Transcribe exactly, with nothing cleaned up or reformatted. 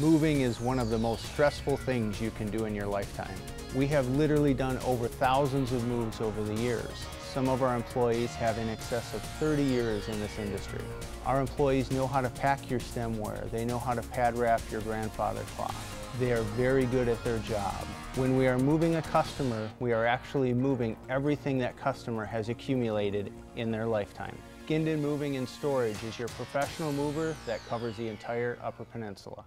Moving is one of the most stressful things you can do in your lifetime. We have literally done over thousands of moves over the years. Some of our employees have in excess of thirty years in this industry. Our employees know how to pack your stemware. They know how to pad wrap your grandfather clock. They are very good at their job. When we are moving a customer, we are actually moving everything that customer has accumulated in their lifetime. Guindon Moving and Storage is your professional mover that covers the entire Upper Peninsula.